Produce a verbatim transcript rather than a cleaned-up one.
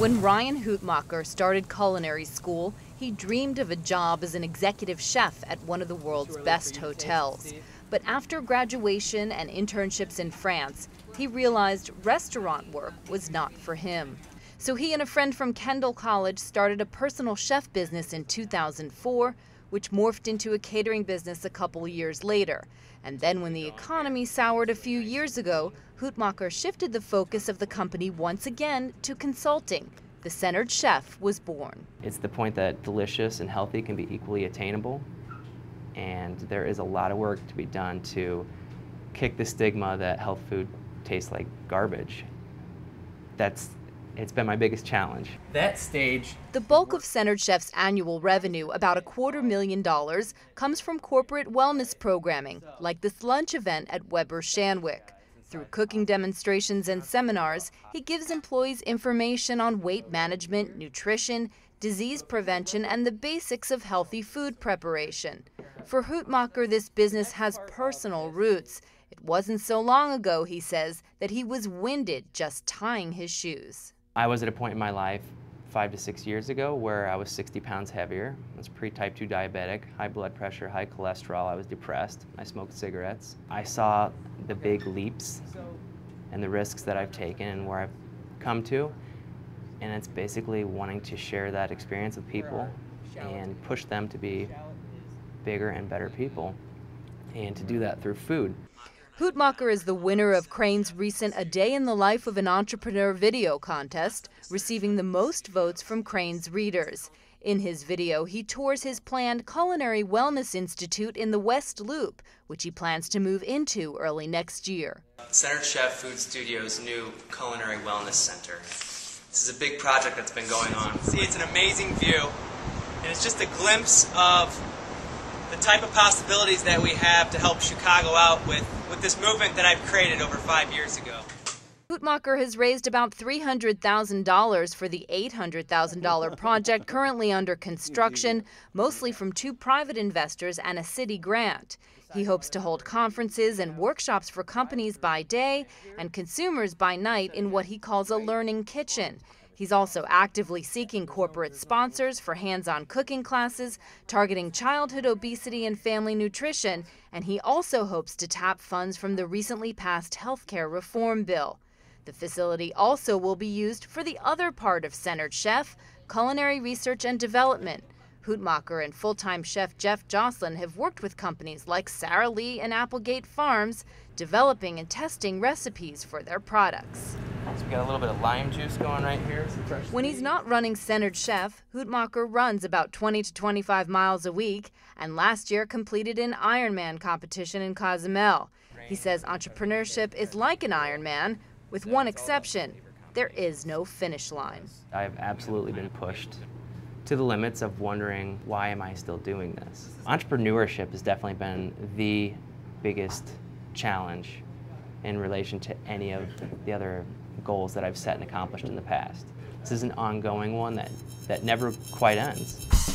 When Ryan Hutmacher started culinary school, he dreamed of a job as an executive chef at one of the world's best hotels. But after graduation and internships in France, he realized restaurant work was not for him. So he and a friend from Kendall College started a personal chef business in two thousand four, which morphed into a catering business a couple years later. And then when the economy soured a few years ago, Hutmacher shifted the focus of the company once again to consulting. The Centered Chef was born. It's the point that delicious and healthy can be equally attainable. And there is a lot of work to be done to kick the stigma that health food tastes like garbage. That's It's been my biggest challenge. That stage. The bulk of Centered Chef's annual revenue, about a quarter million dollars, comes from corporate wellness programming, like this lunch event at Weber Shanwick. Through cooking demonstrations and seminars, he gives employees information on weight management, nutrition, disease prevention, and the basics of healthy food preparation. For Hutmacher, this business has personal roots. It wasn't so long ago, he says, that he was winded just tying his shoes. I was at a point in my life five to six years ago where I was sixty pounds heavier. I was pre-type two diabetic, high blood pressure, high cholesterol. I was depressed. I smoked cigarettes. I saw the big leaps and the risks that I've taken and where I've come to. And it's basically wanting to share that experience with people and push them to be bigger and better people, and to do that through food. Hutmacher is the winner of Crane's recent A Day in the Life of an Entrepreneur video contest, receiving the most votes from Crane's readers. In his video, he tours his planned Culinary Wellness Institute in the West Loop, which he plans to move into early next year. Center Chef Food Studio's new Culinary Wellness Center. This is a big project that's been going on. See, it's an amazing view, and it's just a glimpse of the type of possibilities that we have to help Chicago out with, with this movement that I've created over five years ago. Hutmacher has raised about three hundred thousand dollars for the eight hundred thousand dollar project currently under construction, mostly from two private investors and a city grant. He hopes to hold conferences and workshops for companies by day and consumers by night in what he calls a learning kitchen. He's also actively seeking corporate sponsors for hands-on cooking classes, targeting childhood obesity and family nutrition, and he also hopes to tap funds from the recently passed health care reform bill. The facility also will be used for the other part of Centered Chef, culinary research and development. Hutmacher and full-time chef Jeff Jocelyn have worked with companies like Sara Lee and Applegate Farms, developing and testing recipes for their products. So we got a little bit of lime juice going right here. When he's not running Centered Chef, Hutmacher runs about twenty to twenty-five miles a week, and last year completed an Ironman competition in Cozumel. He says entrepreneurship is like an Ironman, with one exception: there is no finish line. I've absolutely been pushed to the limits of wondering, why am I still doing this? Entrepreneurship has definitely been the biggest challenge in relation to any of the other goals that I've set and accomplished in the past. This is an ongoing one that, that never quite ends.